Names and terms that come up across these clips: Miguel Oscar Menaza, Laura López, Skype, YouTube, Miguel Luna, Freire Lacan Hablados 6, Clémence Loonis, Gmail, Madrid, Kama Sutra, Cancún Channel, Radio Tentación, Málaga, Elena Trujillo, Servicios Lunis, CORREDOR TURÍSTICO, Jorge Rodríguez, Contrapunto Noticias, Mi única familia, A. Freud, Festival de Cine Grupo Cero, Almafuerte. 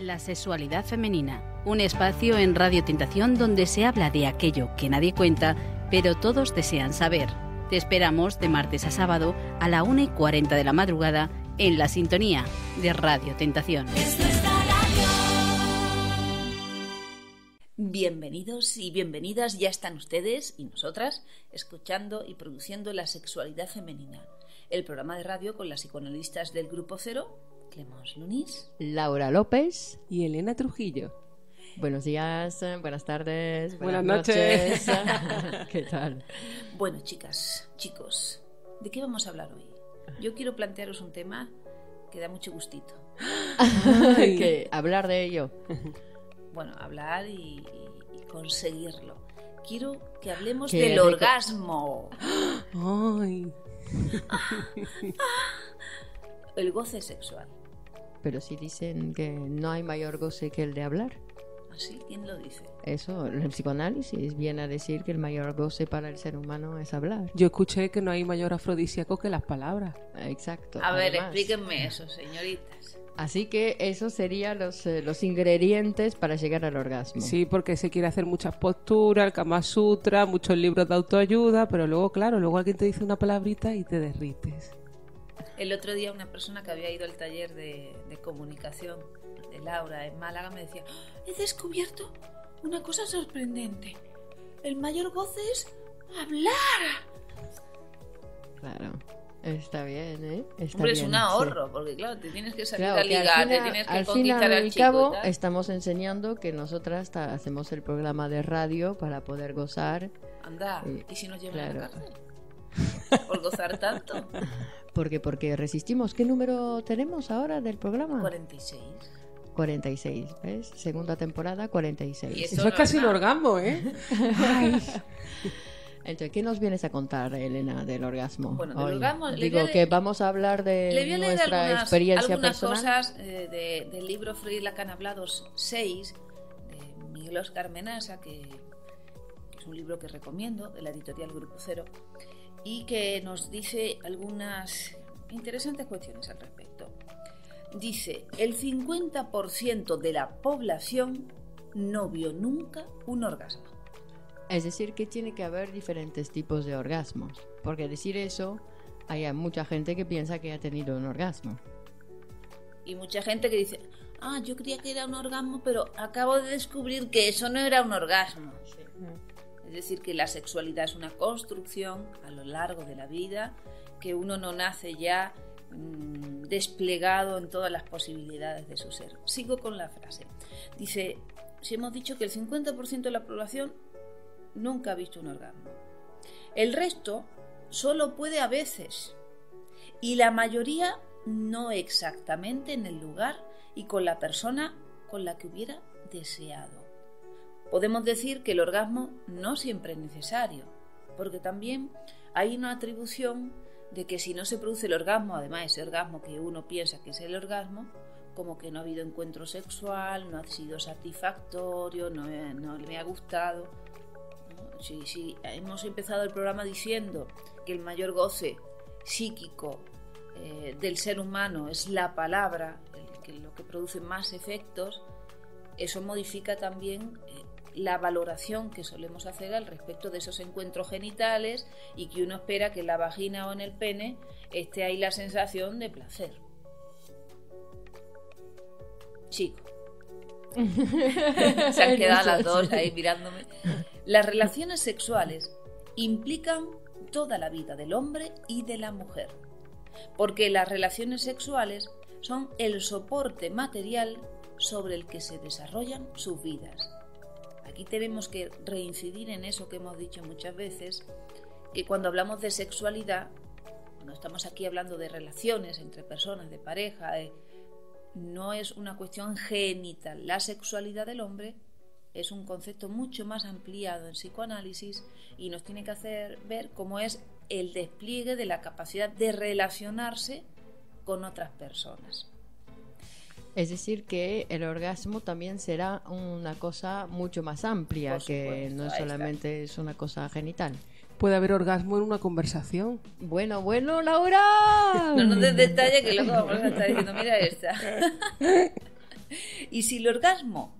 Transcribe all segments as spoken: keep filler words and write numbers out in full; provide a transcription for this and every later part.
La sexualidad femenina, un espacio en Radio Tentación donde se habla de aquello que nadie cuenta, pero todos desean saber. Te esperamos de martes a sábado a la una y cuarenta de la madrugada en la sintonía de Radio Tentación. Bienvenidos y bienvenidas, ya están ustedes y nosotras escuchando y produciendo La Sexualidad Femenina, el programa de radio con las psicoanalistas del Grupo Cero, Clémence Loonis, Laura López y Elena Trujillo. Buenos días, buenas tardes, buenas, buenas noches. noches. ¿Qué tal? Bueno, chicas, chicos, ¿de qué vamos a hablar hoy? Yo quiero plantearos un tema que da mucho gustito. ¿Qué? Hablar de ello. Bueno, hablar y, y conseguirlo. Quiero que hablemos Qué del rico. orgasmo. Ay. El goce sexual. Pero si dicen que no hay mayor goce que el de hablar. ¿Así? ¿Quién lo dice? Eso, el psicoanálisis viene a decir que el mayor goce para el ser humano es hablar. Yo escuché que no hay mayor afrodisíaco que las palabras. Exacto. A ver, además, explíquenme eso, señoritas. Así que esos serían los, eh, los ingredientes para llegar al orgasmo. Sí, porque se quiere hacer muchas posturas, el Kama Sutra, muchos libros de autoayuda, pero luego, claro, luego alguien te dice una palabrita y te derrites. El otro día una persona que había ido al taller de, de comunicación de Laura en Málaga me decía: he descubierto una cosa sorprendente, el mayor goce es hablar. Claro. Está bien, ¿eh? Está Hombre, bien, es un ahorro, sí. Porque claro, te tienes que salir claro, a ligar, te tienes que al conquistar final, al chico. Al cabo, estamos enseñando que nosotras ta- hacemos el programa de radio para poder gozar. Anda, y, ¿y si nos llevan claro. a la cárcel? ¿Por gozar tanto? Porque, porque resistimos. ¿Qué número tenemos ahora del programa? cuarenta y seis. cuarenta y seis, ¿ves? Segunda temporada, cuarenta y seis. Y eso eso no es casi el orgasmo, ¿eh? Ay. Entonces, ¿qué nos vienes a contar, Elena, del orgasmo? Bueno, del orgasmo... Digo le, que vamos a hablar de nuestra algunas, experiencia algunas personal. Algunas cosas eh, de, del libro Freire Lacan Hablados seis, de Miguel Oscar Menaza, que es un libro que recomiendo, de la editorial Grupo Cero, y que nos dice algunas interesantes cuestiones al respecto. Dice, el cincuenta por ciento de la población no vio nunca un orgasmo. Es decir, que tiene que haber diferentes tipos de orgasmos. Porque decir eso, hay mucha gente que piensa que ha tenido un orgasmo. Y mucha gente que dice, ah, yo creía que era un orgasmo, pero acabo de descubrir que eso no era un orgasmo. Sí. Es decir, que la sexualidad es una construcción a lo largo de la vida, que uno no nace ya mmm, desplegado en todas las posibilidades de su ser. Sigo con la frase. Dice, si hemos dicho que el cincuenta por ciento de la población nunca ha visto un orgasmo. El resto solo puede a veces y la mayoría no exactamente en el lugar y con la persona con la que hubiera deseado. Podemos decir que el orgasmo no siempre es necesario, porque también hay una atribución de que si no se produce el orgasmo, además ese orgasmo que uno piensa que es el orgasmo, como que no ha habido encuentro sexual, no ha sido satisfactorio, no, no le ha gustado. Sí, sí, hemos empezado el programa diciendo que el mayor goce psíquico eh, del ser humano es la palabra, el, que lo que produce más efectos. Eso modifica también eh, la valoración que solemos hacer al respecto de esos encuentros genitales y que uno espera que en la vagina o en el pene esté ahí la sensación de placer. Chico. Se han quedado las dos ahí mirándome. Las relaciones sexuales implican toda la vida del hombre y de la mujer, porque las relaciones sexuales son el soporte material sobre el que se desarrollan sus vidas. Aquí tenemos que reincidir en eso que hemos dicho muchas veces, que cuando hablamos de sexualidad, cuando estamos aquí hablando de relaciones entre personas, de pareja, de, no es una cuestión genital. La sexualidad del hombre es un concepto mucho más ampliado en psicoanálisis y nos tiene que hacer ver cómo es el despliegue de la capacidad de relacionarse con otras personas. Es decir, que el orgasmo también será una cosa mucho más amplia, por que supuesto, no solamente es una cosa genital. Puede haber orgasmo en una conversación. Bueno, bueno, Laura. No nos des detalles que luego vamos a estar diciendo, mira esta. Y si el orgasmo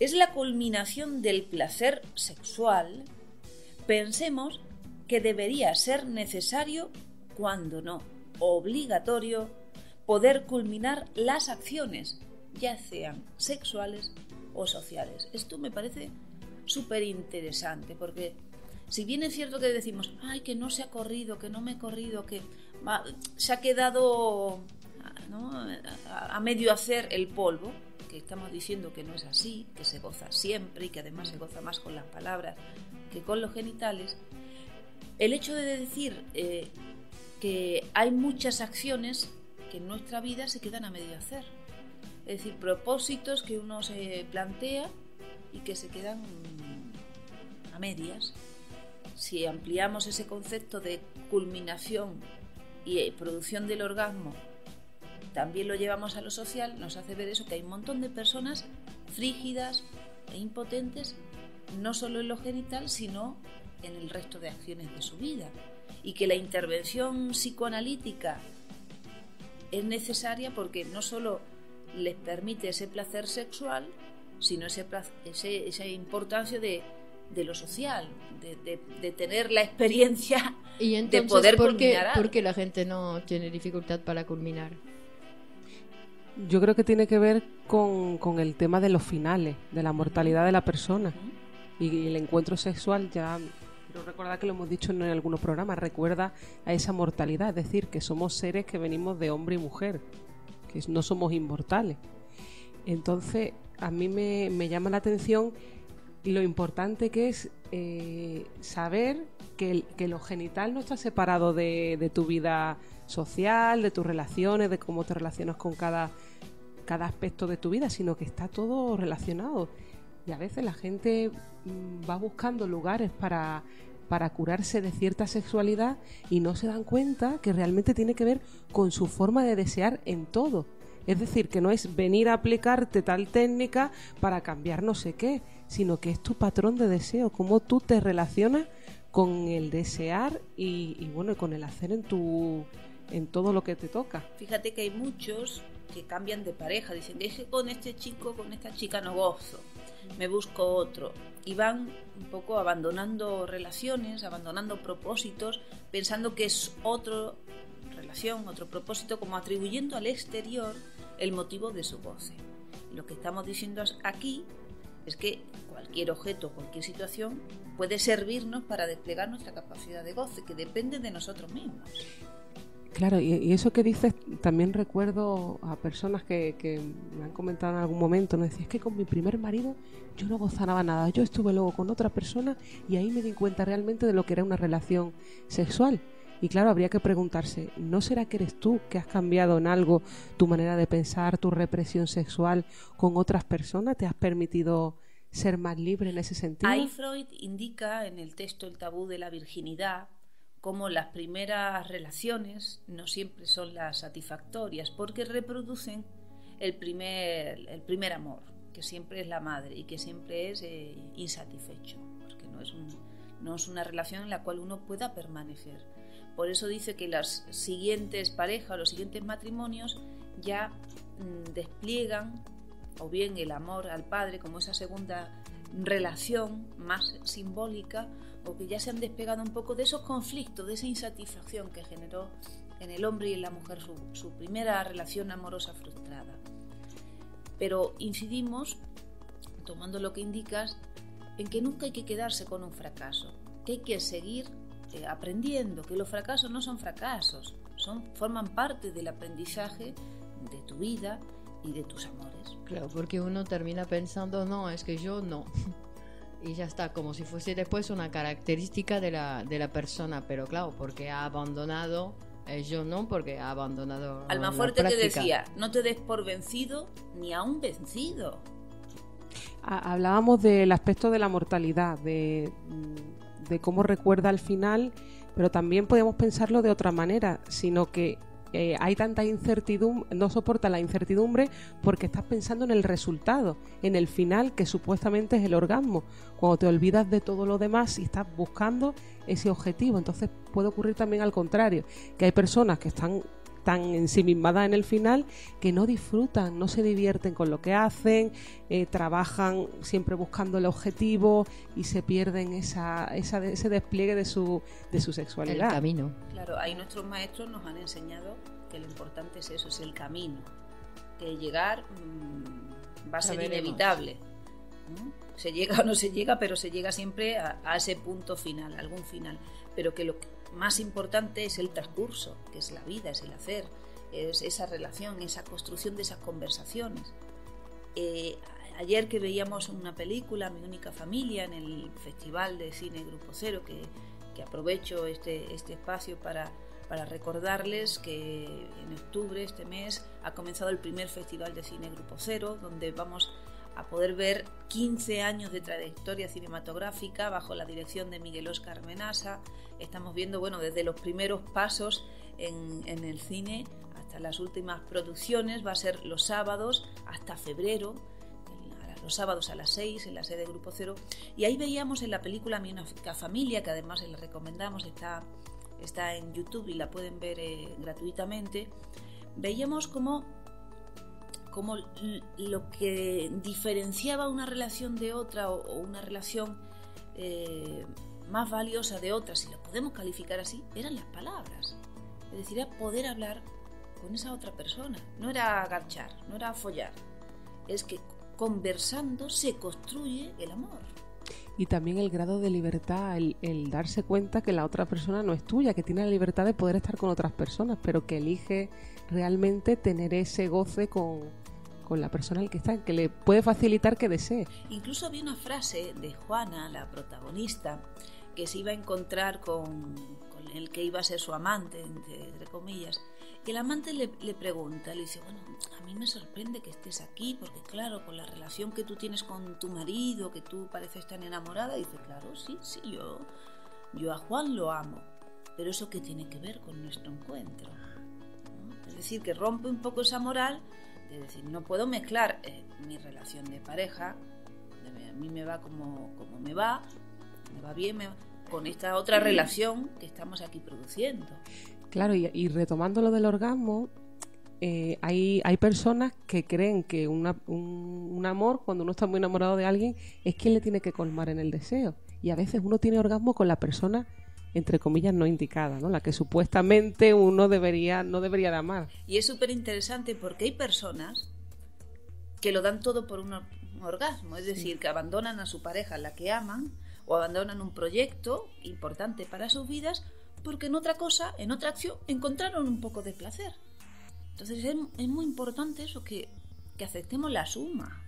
es la culminación del placer sexual, pensemos que debería ser necesario, cuando no obligatorio, poder culminar las acciones, ya sean sexuales o sociales. Esto me parece súper interesante, porque si bien es cierto que decimos, ay, que no se ha corrido, que no me he corrido, que se ha quedado, ¿no?, a medio hacer el polvo, que estamos diciendo que no es así, que se goza siempre y que además se goza más con las palabras que con los genitales, el hecho de decir eh, que hay muchas acciones que en nuestra vida se quedan a medio hacer, es decir, propósitos que uno se plantea y que se quedan a medias. Si ampliamos ese concepto de culminación y producción del orgasmo, también lo llevamos a lo social, nos hace ver eso, que hay un montón de personas frígidas e impotentes, no solo en lo genital, sino en el resto de acciones de su vida, y que la intervención psicoanalítica es necesaria porque no solo les permite ese placer sexual, sino ese, ese, esa importancia de, de lo social, de, de, de tener la experiencia y entonces, de poder porque, culminar. ¿Por qué la gente no tiene dificultad para culminar? Yo creo que tiene que ver con, con el tema de los finales, de la mortalidad de la persona y, y el encuentro sexual. Ya quiero recordar que lo hemos dicho en algunos programas, recuerda a esa mortalidad, es decir, que somos seres que venimos de hombre y mujer, que no somos inmortales. Entonces, a mí me, me llama la atención lo importante que es eh, saber que, el, que lo genital no está separado de, de tu vida social, de tus relaciones, de cómo te relacionas con cada, cada aspecto de tu vida, sino que está todo relacionado. Y a veces la gente va buscando lugares para, para curarse de cierta sexualidad y no se dan cuenta que realmente tiene que ver con su forma de desear en todo. Es decir, que no es venir a aplicarte tal técnica para cambiar no sé qué, sino que es tu patrón de deseo, cómo tú te relacionas con el desear y, y bueno, con el hacer en tu en todo lo que te toca. Fíjate que hay muchos que cambian de pareja, dicen, es que con este chico, con esta chica no gozo, me busco otro, y van un poco abandonando relaciones, abandonando propósitos, pensando que es otra relación, otro propósito, como atribuyendo al exterior el motivo de su goce. Lo que estamos diciendo aquí es que cualquier objeto, cualquier situación puede servirnos para desplegar nuestra capacidad de goce, que depende de nosotros mismos. Claro, y, y eso que dices, también recuerdo a personas que, que me han comentado en algún momento, me decían, es que con mi primer marido yo no gozaba nada, yo estuve luego con otra persona y ahí me di cuenta realmente de lo que era una relación sexual. Y claro, habría que preguntarse, ¿no será que eres tú que has cambiado en algo tu manera de pensar, tu represión sexual con otras personas? ¿Te has permitido ser más libre en ese sentido? A. Freud indica en el texto El tabú de la virginidad cómo las primeras relaciones no siempre son las satisfactorias porque reproducen el primer, el primer amor, que siempre es la madre y que siempre es eh, insatisfecho, porque no es, un, no es una relación en la cual uno pueda permanecer. Por eso dice que las siguientes parejas, los siguientes matrimonios ya despliegan o bien el amor al padre como esa segunda relación más simbólica, o que ya se han despegado un poco de esos conflictos, de esa insatisfacción que generó en el hombre y en la mujer su, su primera relación amorosa frustrada. Pero incidimos, tomando lo que indicas, en que nunca hay que quedarse con un fracaso, que hay que seguir Eh, aprendiendo, que los fracasos no son fracasos, son, forman parte del aprendizaje de tu vida y de tus amores. Claro, porque uno termina pensando, no, es que yo no, y ya está, como si fuese después una característica de la, de la persona, pero claro, porque ha abandonado, eh, yo no, porque ha abandonado Almafuerte la práctica. Te decía, no te des por vencido ni aún vencido. Ah, hablábamos del aspecto de la mortalidad, de... de cómo recuerda al final, pero también podemos pensarlo de otra manera, sino que eh, hay tanta incertidumbre, no soporta la incertidumbre porque estás pensando en el resultado, en el final, que supuestamente es el orgasmo, cuando te olvidas de todo lo demás y estás buscando ese objetivo. Entonces puede ocurrir también al contrario, que hay personas que están tan ensimismadas en el final que no disfrutan, no se divierten con lo que hacen, eh, trabajan siempre buscando el objetivo y se pierden esa, esa, ese despliegue de su, de su sexualidad. El camino. Claro, ahí nuestros maestros nos han enseñado que lo importante es eso, es el camino, que llegar mmm, va a ser inevitable. ¿Mm? Se llega o no se llega, pero se llega siempre a, a ese punto final, algún final, pero que lo que más importante es el transcurso, que es la vida, es el hacer, es esa relación, esa construcción de esas conversaciones. Eh, ayer que veíamos una película, Mi única familia, en el Festival de Cine Grupo Cero, que, que aprovecho este, este espacio para, para recordarles que en octubre, este mes, ha comenzado el primer Festival de Cine Grupo Cero, donde vamos a poder ver quince años de trayectoria cinematográfica bajo la dirección de Miguel Oscar Menaza. Estamos viendo, bueno, desde los primeros pasos en, en el cine hasta las últimas producciones. Va a ser los sábados hasta febrero, los sábados a las seis en la sede de Grupo Cero. Y ahí veíamos en la película Mi única familia, que además les recomendamos, está, está en YouTube y la pueden ver eh, gratuitamente. Veíamos cómo como lo que diferenciaba una relación de otra o una relación eh, más valiosa de otra, si lo podemos calificar así, eran las palabras. Es decir, era poder hablar con esa otra persona. No era agarchar, no era follar. Es que conversando se construye el amor. Y también el grado de libertad, el, el darse cuenta que la otra persona no es tuya, que tiene la libertad de poder estar con otras personas, pero que elige realmente tener ese goce con... con la persona al que está, que le puede facilitar que desee. Incluso había una frase de Juana, la protagonista, que se iba a encontrar con, con el que iba a ser su amante, entre, entre comillas, que el amante le, le pregunta, le dice, bueno, a mí me sorprende que estés aquí, porque claro, con la relación que tú tienes con tu marido, que tú pareces tan enamorada, dice, claro, sí, sí, yo, yo a Juan lo amo, pero eso qué tiene que ver con nuestro encuentro, ¿no? Es decir, que rompe un poco esa moral. Es decir, no puedo mezclar eh, mi relación de pareja, de, a mí me va como, como me va, me va bien, me va, con esta otra relación que estamos aquí produciendo. Claro, y, y retomando lo del orgasmo, eh, hay, hay personas que creen que una, un, un amor, cuando uno está muy enamorado de alguien, es quien le tiene que colmar en el deseo. Y a veces uno tiene orgasmo con la persona, entre comillas, no indicada, ¿no? La que supuestamente uno debería, no debería de amar. Y es súper interesante porque hay personas que lo dan todo por un orgasmo, es decir, sí, que abandonan a su pareja, la que aman, o abandonan un proyecto importante para sus vidas porque en otra cosa, en otra acción, encontraron un poco de placer. Entonces es, es muy importante eso, que, que aceptemos la suma,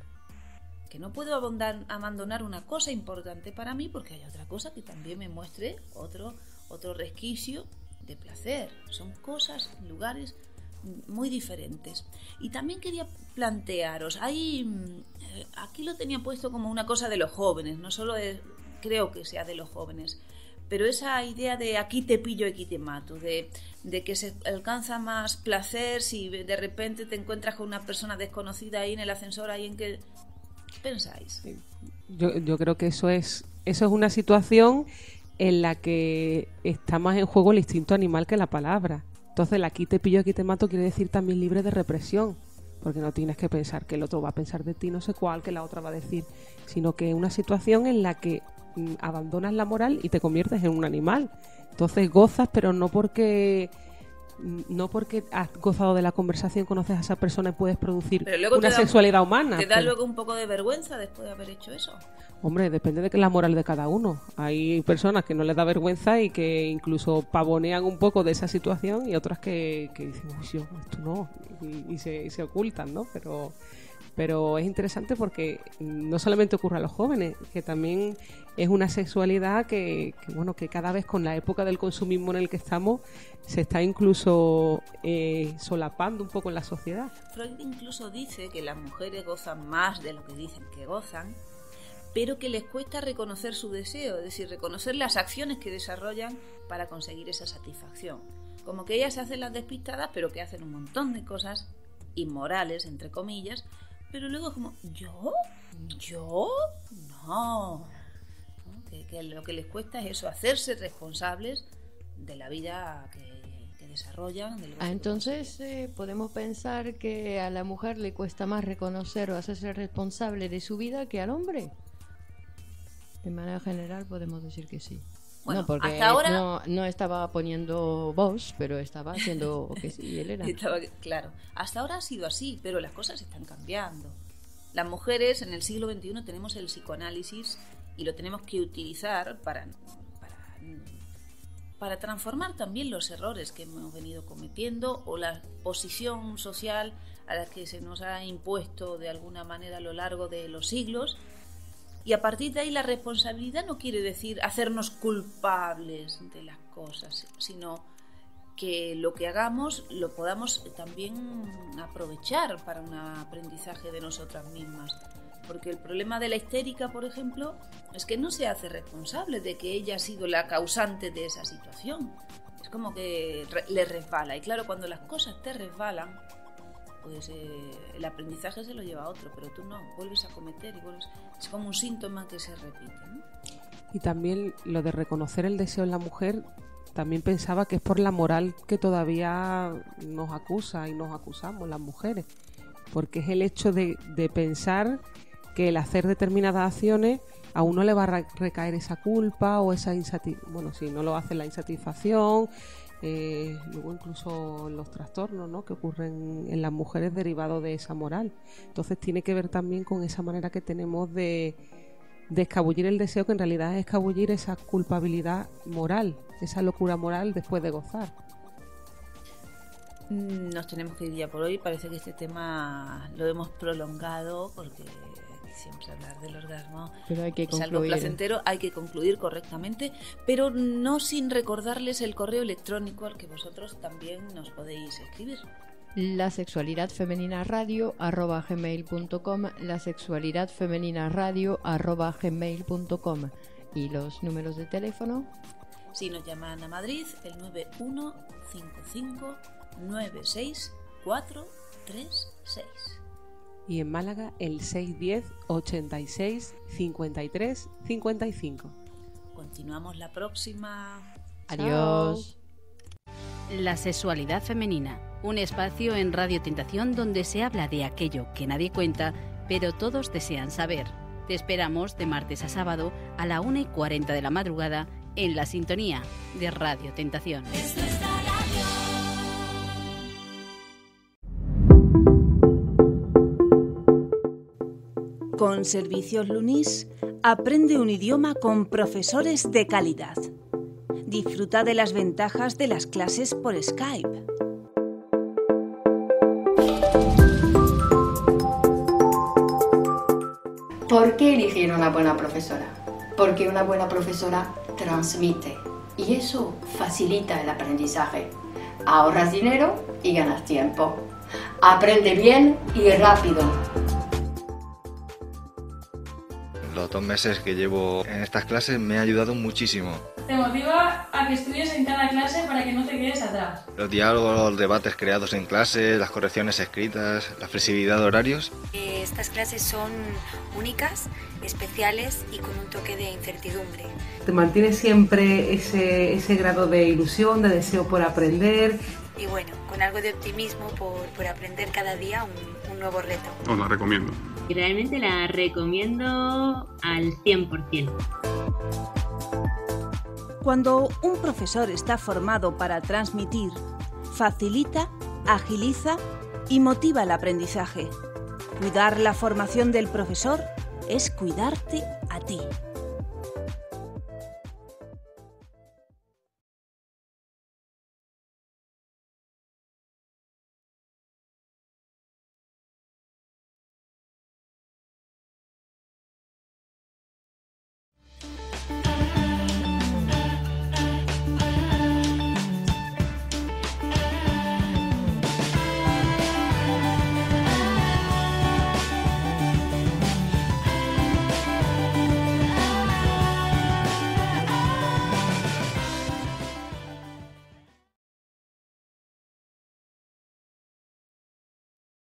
que no puedo abandonar una cosa importante para mí porque hay otra cosa que también me muestre otro, otro resquicio de placer. Son cosas, lugares muy diferentes. Y también quería plantearos, hay, aquí lo tenía puesto como una cosa de los jóvenes, no solo de, creo que sea de los jóvenes, pero esa idea de aquí te pillo, aquí te mato, de, de que se alcanza más placer si de repente te encuentras con una persona desconocida ahí en el ascensor, ahí en que... ¿Qué pensáis? Yo, yo creo que eso es, eso es una situación en la que está más en juego el instinto animal que la palabra. Entonces el aquí te pillo, aquí te mato quiere decir también libre de represión, porque no tienes que pensar que el otro va a pensar de ti no sé cuál, que la otra va a decir, sino que es una situación en la que abandonas la moral y te conviertes en un animal. Entonces gozas, pero no porque... no porque has gozado de la conversación, conoces a esa persona y puedes producir una sexualidad humana. ¿Te da luego un poco de vergüenza después de haber hecho eso? Hombre, depende de la moral de cada uno. Hay personas que no les da vergüenza y que incluso pavonean un poco de esa situación, y otras que, que dicen, uy, yo, esto no, y, y, se, y se ocultan, ¿no? Pero... pero es interesante porque no solamente ocurre a los jóvenes, que también es una sexualidad que, que bueno, que cada vez con la época del consumismo en el que estamos se está incluso eh, solapando un poco en la sociedad. Freud incluso dice que las mujeres gozan más de lo que dicen que gozan, pero que les cuesta reconocer su deseo, es decir, reconocer las acciones que desarrollan para conseguir esa satisfacción. Como que ellas se hacen las despistadas, pero que hacen un montón de cosas inmorales, entre comillas, pero luego es como, ¿yo? ¿Yo? No. ¿No? Que, que lo que les cuesta es eso, hacerse responsables de la vida que, que desarrollan. Del ah, entonces eh, podemos pensar que a la mujer le cuesta más reconocer o hacerse responsable de su vida que al hombre. De manera general podemos decir que sí. Bueno, no, porque hasta ahora... no, no estaba poniendo voz, pero estaba haciendo que sí, Elena. Estaba, claro, hasta ahora ha sido así, pero las cosas están cambiando. Las mujeres en el siglo veintiuno tenemos el psicoanálisis y lo tenemos que utilizar para, para, para transformar también los errores que hemos venido cometiendo o la posición social a la que se nos ha impuesto de alguna manera a lo largo de los siglos. Y a partir de ahí la responsabilidad no quiere decir hacernos culpables de las cosas, sino que lo que hagamos lo podamos también aprovechar para un aprendizaje de nosotras mismas. Porque el problema de la histérica, por ejemplo, es que no se hace responsable de que ella ha sido la causante de esa situación. Es como que le resbala. Y claro, cuando las cosas te resbalan, pues eh, el aprendizaje se lo lleva a otro, pero tú no, vuelves a cometer y vuelves. Es como un síntoma que se repite, ¿no? Y también lo de reconocer el deseo en la mujer, también pensaba que es por la moral que todavía nos acusa y nos acusamos las mujeres, porque es el hecho de, de pensar que el hacer determinadas acciones a uno le va a recaer esa culpa o esa insatisfacción, bueno, si no lo hace la insatisfacción. Eh, luego incluso los trastornos, ¿no?, que ocurren en las mujeres derivados de esa moral. Entonces tiene que ver también con esa manera que tenemos de, de escabullir el deseo, que en realidad es escabullir esa culpabilidad moral, esa locura moral después de gozar. Nos tenemos que ir ya por hoy. Parece que este tema lo hemos prolongado porque siempre hablar del orgasmo es algo placentero, hay que concluir correctamente, pero no sin recordarles el correo electrónico al que vosotros también nos podéis escribir. La sexualidad femenina radio arroba gmail punto com, la sexualidad femenina radio arroba gmail punto com y los números de teléfono. Si nos llaman a Madrid, el nueve uno cinco cinco nueve seis cuatro tres seis. Y en Málaga el seis diez ochenta y seis cincuenta y tres cincuenta y cinco. Continuamos la próxima. Adiós. La sexualidad femenina, un espacio en Radio Tentación donde se habla de aquello que nadie cuenta, pero todos desean saber. Te esperamos de martes a sábado a la una y cuarenta de la madrugada en la sintonía de Radio Tentación. Esto es la radio. Con Servicios Lunis, aprende un idioma con profesores de calidad. Disfruta de las ventajas de las clases por Skype. ¿Por qué elegir una buena profesora? Porque una buena profesora transmite y eso facilita el aprendizaje. Ahorras dinero y ganas tiempo. Aprende bien y rápido. Los dos meses que llevo en estas clases me ha ayudado muchísimo. Te motiva a que estudies en cada clase para que no te quedes atrás. Los diálogos, los debates creados en clase, las correcciones escritas, la flexibilidad de horarios. Eh, estas clases son únicas, especiales y con un toque de incertidumbre. Te mantiene siempre ese, ese grado de ilusión, de deseo por aprender. Y bueno, con algo de optimismo por, por aprender cada día un, un nuevo reto. Os la recomiendo. Y realmente la recomiendo al cien por ciento. Cuando un profesor está formado para transmitir, facilita, agiliza y motiva el aprendizaje. Cuidar la formación del profesor es cuidarte a ti.